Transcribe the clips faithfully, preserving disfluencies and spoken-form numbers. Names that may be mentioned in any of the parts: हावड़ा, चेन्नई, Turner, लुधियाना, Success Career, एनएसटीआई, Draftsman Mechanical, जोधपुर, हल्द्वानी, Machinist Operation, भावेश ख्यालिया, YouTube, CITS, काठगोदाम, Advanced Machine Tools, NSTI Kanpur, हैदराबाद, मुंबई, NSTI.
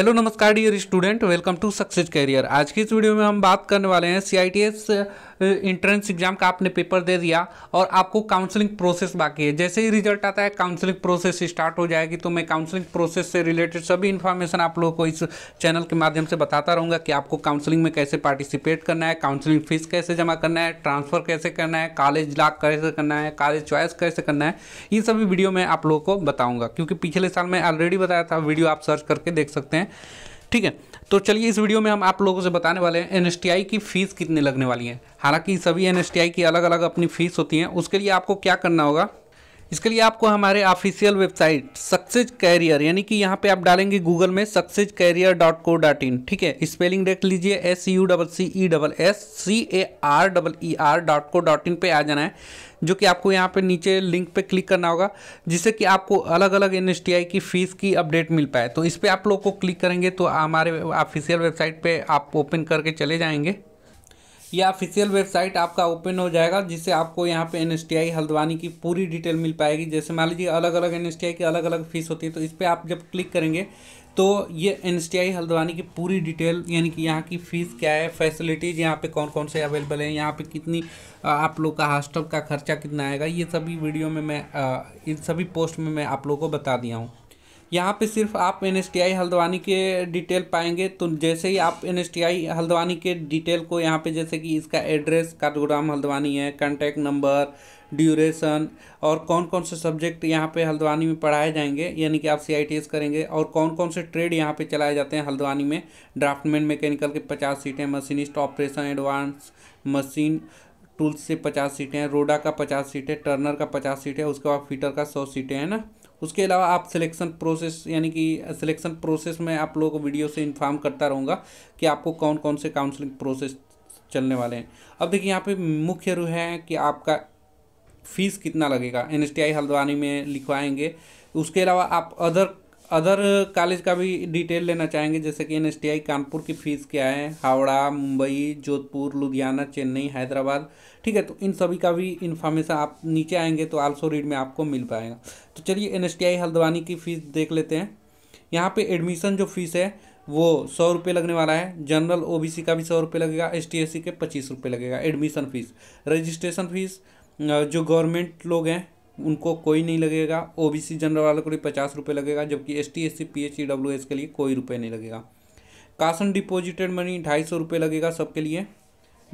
Hello नमस्कार dear student, welcome to success career. आज की इस वीडियो में हम बात करने वाले हैं सीआईटीएस इंट्रेंस एग्जाम का आपने पेपर दे दिया और आपको काउंसलिंग प्रोसेस बाकी है। जैसे ही रिजल्ट आता है काउंसलिंग प्रोसेस स्टार्ट हो जाएगी, तो मैं काउंसलिंग प्रोसेस से रिलेटेड सभी इन्फॉर्मेशन आप लोगों को इस चैनल के माध्यम से बताता रहूँगा कि आपको काउंसलिंग में कैसे पार्टिसिपेट करना है, काउंसलिंग फीस कैसे जमा करना है, ट्रांसफ़र कैसे करना है, कॉलेज लॉक कैसे करना है, कॉलेज चॉइस कैसे करना है, ये सभी वीडियो मैं आप लोगों को बताऊँगा क्योंकि पिछले साल मैं ऑलरेडी बताया था। वीडियो आप सर्च करके देख सकते हैं, ठीक है। तो चलिए, इस वीडियो में हम आप लोगों से बताने वाले हैं एनएसटीआई की फ़ीस कितनी लगने वाली है। हालांकि सभी एनएसटीआई की अलग अलग अपनी फ़ीस होती है। उसके लिए आपको क्या करना होगा, इसके लिए आपको हमारे ऑफिशियल वेबसाइट सक्सेस कैरियर, यानी कि यहाँ पे आप डालेंगे गूगल में success career dot co dot in, ठीक है। स्पेलिंग देख लीजिए, S U double C E double S C A R double E R dot co dot in पर आ जाना है, जो कि आपको यहाँ पे नीचे लिंक पे क्लिक करना होगा जिससे कि आपको अलग अलग एनएसटीआई की फ़ीस की अपडेट मिल पाए। तो इस पर आप लोग को क्लिक करेंगे तो हमारे ऑफिशियल वेबसाइट पर आप ओपन करके चले जाएँगे। यह ऑफिशियल वेबसाइट आपका ओपन हो जाएगा जिससे आपको यहाँ पे एनएसटीआई हल्द्वानी की पूरी डिटेल मिल पाएगी। जैसे मान लीजिए अलग अलग एनएसटीआई की अलग अलग फ़ीस होती है, तो इस पर आप जब क्लिक करेंगे तो ये एनएसटीआई हल्द्वानी की पूरी डिटेल, यानी कि यहाँ की फ़ीस क्या है, फैसिलिटीज़ यहाँ पे कौन कौन से अवेलेबल हैं, यहाँ पे कितनी आप लोग का हॉस्टल का खर्चा कितना आएगा, ये सभी वीडियो में मैं इन सभी पोस्ट में मैं आप लोगों को बता दिया हूँ। यहाँ पे सिर्फ आप एनएसटीआई हल्द्वानी के डिटेल पाएंगे। तो जैसे ही आप एनएसटीआई हल्द्वानी के डिटेल को यहाँ पे, जैसे कि इसका एड्रेस काठगोदाम हल्द्वानी है, कॉन्टैक्ट नंबर, ड्यूरेशन और कौन कौन से सब्जेक्ट यहाँ पे हल्द्वानी में पढ़ाए जाएंगे, यानी कि आप सीआईटीएस करेंगे, और कौन कौन से ट्रेड यहाँ पे चलाए जाते हैं हल्द्वानी में। ड्राफ्टमैन मैकेनिकल के पचास सीटें, machinist operation advance machine tools से पचास सीटें हैं, रोडा का पचास सीटें, टर्नर का पचास सीटें, उसके बाद फिटर का सौ सीटें हैं ना। उसके अलावा आप सिलेक्शन प्रोसेस, यानी कि सिलेक्शन प्रोसेस में आप लोगों को वीडियो से इन्फॉर्म करता रहूँगा कि आपको कौन कौन से काउंसलिंग प्रोसेस चलने वाले हैं। अब देखिए यहाँ पे मुख्य रूप है कि आपका फ़ीस कितना लगेगा, एनएसटीआई हल्द्वानी में लिखवाएंगे। उसके अलावा आप अदर अदर कॉलेज का भी डिटेल लेना चाहेंगे, जैसे कि एनएसटीआई कानपुर की फ़ीस क्या है, हावड़ा, मुंबई, जोधपुर, लुधियाना, चेन्नई, हैदराबाद, ठीक है। तो इन सभी का भी इन्फॉर्मेशन आप नीचे आएंगे तो आल्सो रीड में आपको मिल पाएगा। तो चलिए एनएसटीआई हल्द्वानी की फ़ीस देख लेते हैं। यहाँ पे एडमिशन जो फ़ीस है वो सौ रुपये लगने वाला है, जनरल ओबीसी का भी सौ रुपये लगेगा, एस टी एस सी के पच्चीस रुपये लगेगा एडमिशन फ़ीस। रजिस्ट्रेशन फ़ीस जो गवर्नमेंट लोग हैं उनको कोई नहीं लगेगा, ओबीसी जनरल वालों को भी पचास रुपये लगेगा, जबकि S T S C P H E W S के लिए कोई रुपये नहीं लगेगा। कासन डिपोजिटेड मनी ढाई सौ रुपये लगेगा सबके लिए,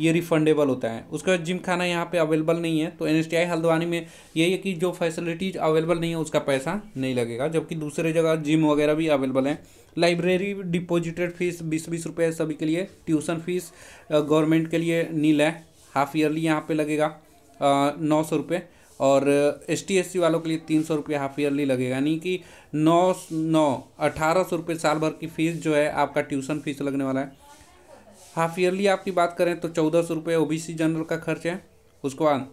ये रिफंडेबल होता है। उसके बाद जिम खाना यहाँ पे अवेलेबल नहीं है, तो एनएसटीआई हल्द्वानी में यही है कि जो फैसिलिटीज़ अवेलेबल नहीं है उसका पैसा नहीं लगेगा, जबकि दूसरे जगह जिम वगैरह भी अवेलेबल है। लाइब्रेरी डिपोजिटेड फीस बीस बीस रुपये है सभी के लिए। ट्यूशन फीस गवर्नमेंट के लिए नील है, हाफ ईयरली यहाँ पर लगेगा नौ सौ रुपये, और एस टी एस सी वालों के लिए तीन सौ रुपये हाफ ईयरली लगेगा, यानी कि नौ नौ अठारह सौ रुपये साल भर की फ़ीस जो है आपका ट्यूशन फीस लगने वाला है। हाफ ईयरली आपकी बात करें तो चौदह सौ रुपये ओ बी सी जनरल का खर्च है, उसके बाद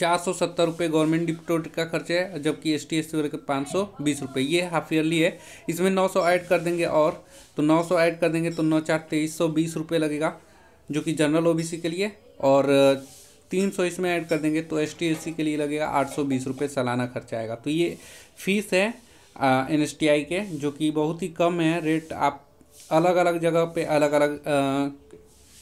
चार सौ सत्तर रुपये गवर्नमेंट डिपोजिट का खर्च है, जबकि एस टी एस सी वाले के पाँच सौ बीस रुपये, ये हाफ ईयरली है। इसमें नौ सौ ऐड कर देंगे और तो नौ सौ ऐड कर देंगे तो नौ चार तेईस सौ बीस रुपये लगेगा, जो कि जनरल ओ बी सी के लिए, और तीन सौ इसमें ऐड कर देंगे तो एस टी एस सी के लिए लगेगा आठ सौ बीस रुपये सालाना खर्चा आएगा। तो ये फ़ीस है एन एस टी आई के, जो कि बहुत ही कम है रेट। आप अलग अलग जगह पे अलग अलग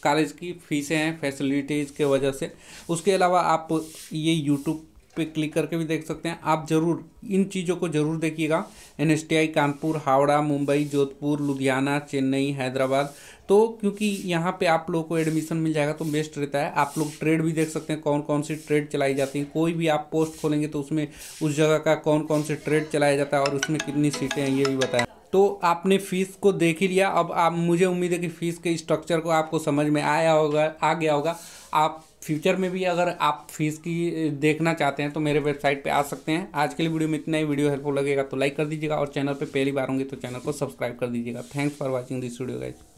कॉलेज की फ़ीसें हैं फैसिलिटीज़ के वजह से। उसके अलावा आप ये यूट्यूब पे क्लिक करके भी देख सकते हैं। आप ज़रूर इन चीज़ों को ज़रूर देखिएगा, N S T I Kanpur, हावड़ा, मुंबई, जोधपुर, लुधियाना, चेन्नई, हैदराबाद। तो क्योंकि यहाँ पे आप लोगों को एडमिशन मिल जाएगा तो बेस्ट रहता है। आप लोग ट्रेड भी देख सकते हैं, कौन कौन सी ट्रेड चलाई जाती है। कोई भी आप पोस्ट खोलेंगे तो उसमें उस जगह का कौन कौन से ट्रेड चलाया जाता है और उसमें कितनी सीटें हैं ये भी बताया। तो आपने फ़ीस को देख ही लिया। अब आप, मुझे उम्मीद है कि फ़ीस के स्ट्रक्चर को आपको समझ में आया होगा, आ गया होगा। आप फ्यूचर में भी अगर आप फीस की देखना चाहते हैं तो मेरे वेबसाइट पे आ सकते हैं। आज के लिए वीडियो में इतना ही। वीडियो हेल्पफुल लगेगा तो लाइक कर दीजिएगा, और चैनल पे पहली बार होंगे तो चैनल को सब्सक्राइब कर दीजिएगा। Thanks for watching this video guys.